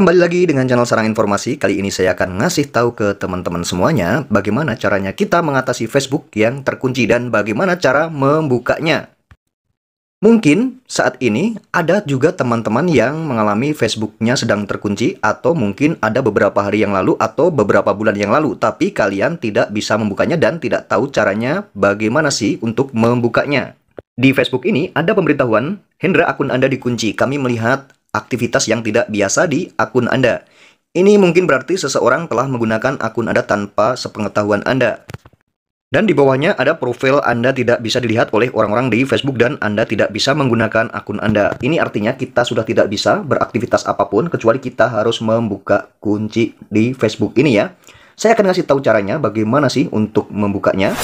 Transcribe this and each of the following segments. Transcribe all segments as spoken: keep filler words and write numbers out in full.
Kembali lagi dengan channel Sarang Informasi. Kali ini saya akan ngasih tahu ke teman-teman semuanya bagaimana caranya kita mengatasi Facebook yang terkunci dan bagaimana cara membukanya. Mungkin saat ini ada juga teman-teman yang mengalami Facebooknya sedang terkunci, atau mungkin ada beberapa hari yang lalu atau beberapa bulan yang lalu, tapi kalian tidak bisa membukanya dan tidak tahu caranya bagaimana sih untuk membukanya. Di Facebook ini ada pemberitahuan, Hendra akun Anda dikunci, kami melihat aktivitas yang tidak biasa di akun Anda. Ini mungkin berarti seseorang telah menggunakan akun Anda tanpa sepengetahuan Anda. Dan di bawahnya ada profil Anda tidak bisa dilihat oleh orang-orang di Facebook dan Anda tidak bisa menggunakan akun Anda. Ini artinya kita sudah tidak bisa beraktivitas apapun kecuali kita harus membuka kunci di Facebook ini ya. Saya akan ngasih tahu caranya bagaimana sih untuk membukanya.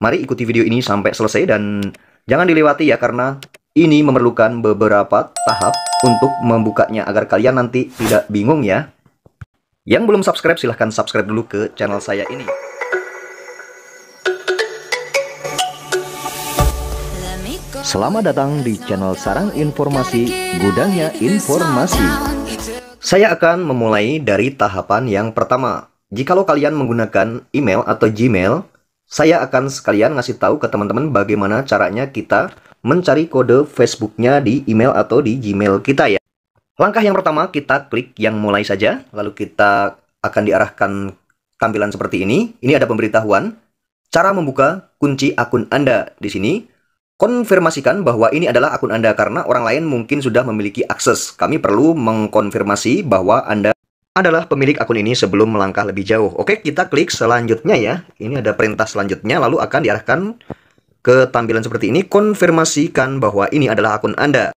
Mari ikuti video ini sampai selesai dan jangan dilewati ya, karena ini memerlukan beberapa tahap untuk membukanya agar kalian nanti tidak bingung ya. Yang belum subscribe silahkan subscribe dulu ke channel saya ini. Selamat datang di channel Sarang Informasi, gudangnya informasi. Saya akan memulai dari tahapan yang pertama. Jikalau kalian menggunakan email atau Gmail, saya akan sekalian ngasih tahu ke teman-teman bagaimana caranya kita mencari kode Facebooknya di email atau di Gmail kita ya. Langkah yang pertama, kita klik yang mulai saja, lalu kita akan diarahkan tampilan seperti ini. Ini ada pemberitahuan cara membuka kunci akun Anda. Di sini konfirmasikan bahwa ini adalah akun Anda karena orang lain mungkin sudah memiliki akses. Kami perlu mengkonfirmasi bahwa Anda adalah pemilik akun ini sebelum melangkah lebih jauh. Oke, kita klik selanjutnya ya. Ini ada perintah selanjutnya, lalu akan diarahkan ke tampilan seperti ini. Konfirmasikan bahwa ini adalah akun Anda.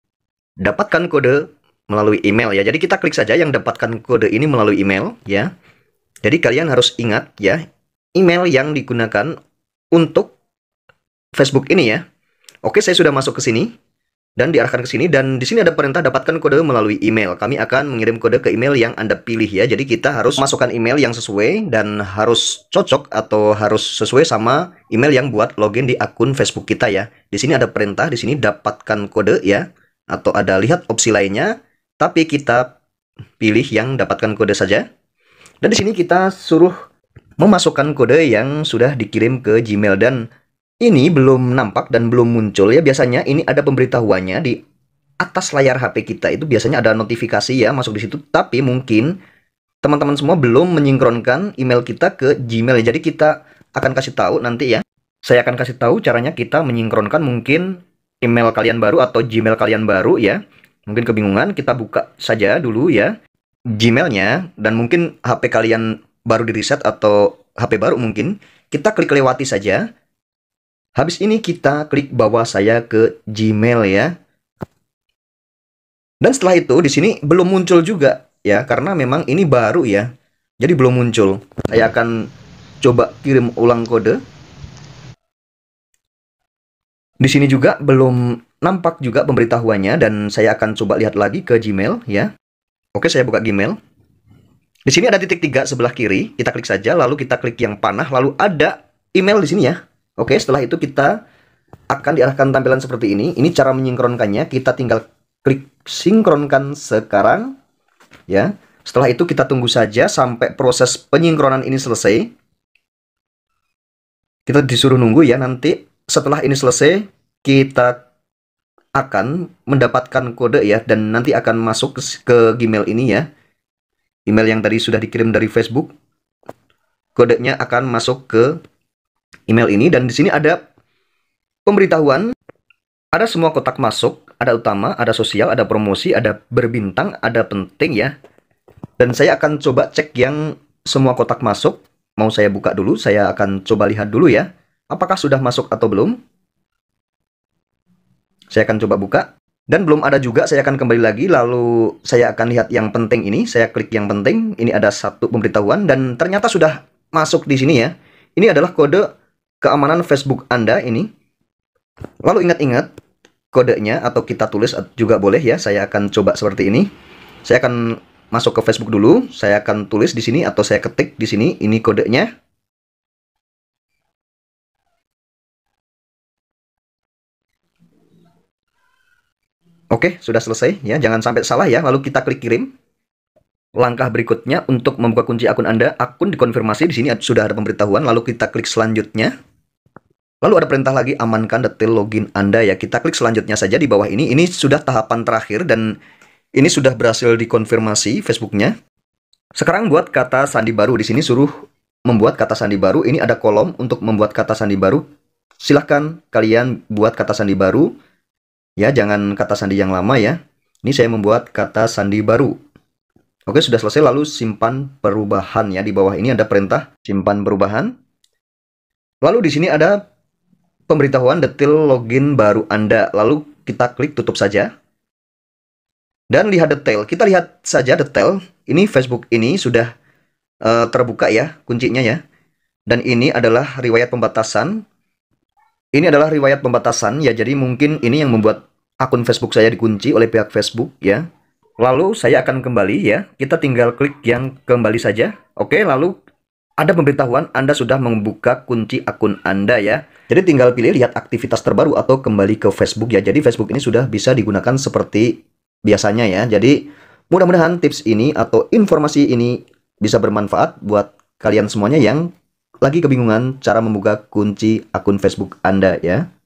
Dapatkan kode melalui email ya. Jadi kita klik saja yang dapatkan kode ini melalui email ya. Jadi kalian harus ingat ya, email yang digunakan untuk Facebook ini ya. Oke, saya sudah masuk ke sini dan diarahkan ke sini, dan di sini ada perintah dapatkan kode melalui email. Kami akan mengirim kode ke email yang Anda pilih ya. Jadi kita harus masukkan email yang sesuai dan harus cocok atau harus sesuai sama email yang buat login di akun Facebook kita ya. Di sini ada perintah di sini dapatkan kode ya, atau ada lihat opsi lainnya, tapi kita pilih yang dapatkan kode saja. Dan di sini kita suruh memasukkan kode yang sudah dikirim ke Gmail, dan ini belum nampak dan belum muncul ya. Biasanya ini ada pemberitahuannya di atas layar H P kita, itu biasanya ada notifikasi ya masuk di situ, tapi mungkin teman-teman semua belum menyinkronkan email kita ke Gmail. Jadi kita akan kasih tahu nanti ya. Saya akan kasih tahu caranya kita menyinkronkan mungkin email kalian baru atau Gmail kalian baru ya. Mungkin kebingungan, kita buka saja dulu ya Gmailnya, dan mungkin H P kalian baru di reset atau H P baru mungkin. Kita klik lewati saja. Habis ini kita klik bawah saya ke Gmail ya. Dan setelah itu di sini belum muncul juga ya, karena memang ini baru ya. Jadi belum muncul. Saya akan coba kirim ulang kode. Di sini juga belum nampak juga pemberitahuannya, dan saya akan coba lihat lagi ke Gmail ya. Oke, saya buka Gmail. Di sini ada titik tiga sebelah kiri, kita klik saja, lalu kita klik yang panah, lalu ada email di sini ya. Oke, setelah itu kita akan diarahkan tampilan seperti ini. Ini cara menyinkronkannya. Kita tinggal klik sinkronkan sekarang ya. Setelah itu kita tunggu saja sampai proses penyinkronan ini selesai. Kita disuruh nunggu ya. Nanti setelah ini selesai, kita akan mendapatkan kode ya, dan nanti akan masuk ke Gmail ini ya. Email yang tadi sudah dikirim dari Facebook, kodenya akan masuk ke email ini. Dan di sini ada pemberitahuan, ada semua kotak masuk, ada utama, ada sosial, ada promosi, ada berbintang, ada penting ya. Dan saya akan coba cek yang semua kotak masuk. Mau saya buka dulu, saya akan coba lihat dulu ya, apakah sudah masuk atau belum. Saya akan coba buka, dan belum ada juga. Saya akan kembali lagi, lalu saya akan lihat yang penting ini. Saya klik yang penting, ini ada satu pemberitahuan, dan ternyata sudah masuk di sini ya. Ini adalah kode keamanan Facebook Anda ini. Lalu ingat-ingat kodenya, atau kita tulis juga boleh ya. Saya akan coba seperti ini. Saya akan masuk ke Facebook dulu. Saya akan tulis di sini, atau saya ketik di sini. Ini kodenya. Oke, sudah selesai ya. Jangan sampai salah ya. Lalu kita klik kirim. Langkah berikutnya untuk membuka kunci akun Anda, akun dikonfirmasi, di sini sudah ada pemberitahuan, lalu kita klik selanjutnya. Lalu ada perintah lagi, amankan detail login Anda ya. Kita klik selanjutnya saja di bawah ini. Ini sudah tahapan terakhir dan ini sudah berhasil dikonfirmasi Facebooknya. Sekarang buat kata sandi baru. Di sini suruh membuat kata sandi baru. Ini ada kolom untuk membuat kata sandi baru. Silahkan kalian buat kata sandi baru. Ya, jangan kata sandi yang lama ya. Ini saya membuat kata sandi baru. Oke, sudah selesai, lalu simpan perubahan ya. Di bawah ini ada perintah simpan perubahan. Lalu di sini ada pemberitahuan detail login baru Anda. Lalu kita klik tutup saja. Dan lihat detail. Kita lihat saja detail. Ini Facebook ini sudah uh, terbuka ya kuncinya ya. Dan ini adalah riwayat pembatasan. Ini adalah riwayat pembatasan ya. Jadi mungkin ini yang membuat akun Facebook saya dikunci oleh pihak Facebook ya. Lalu saya akan kembali ya. Kita tinggal klik yang kembali saja. Oke, lalu ada pemberitahuan Anda sudah membuka kunci akun Anda ya. Jadi tinggal pilih lihat aktivitas terbaru atau kembali ke Facebook ya. Jadi Facebook ini sudah bisa digunakan seperti biasanya ya. Jadi mudah-mudahan tips ini atau informasi ini bisa bermanfaat buat kalian semuanya yang lagi kebingungan cara membuka kunci akun Facebook Anda ya.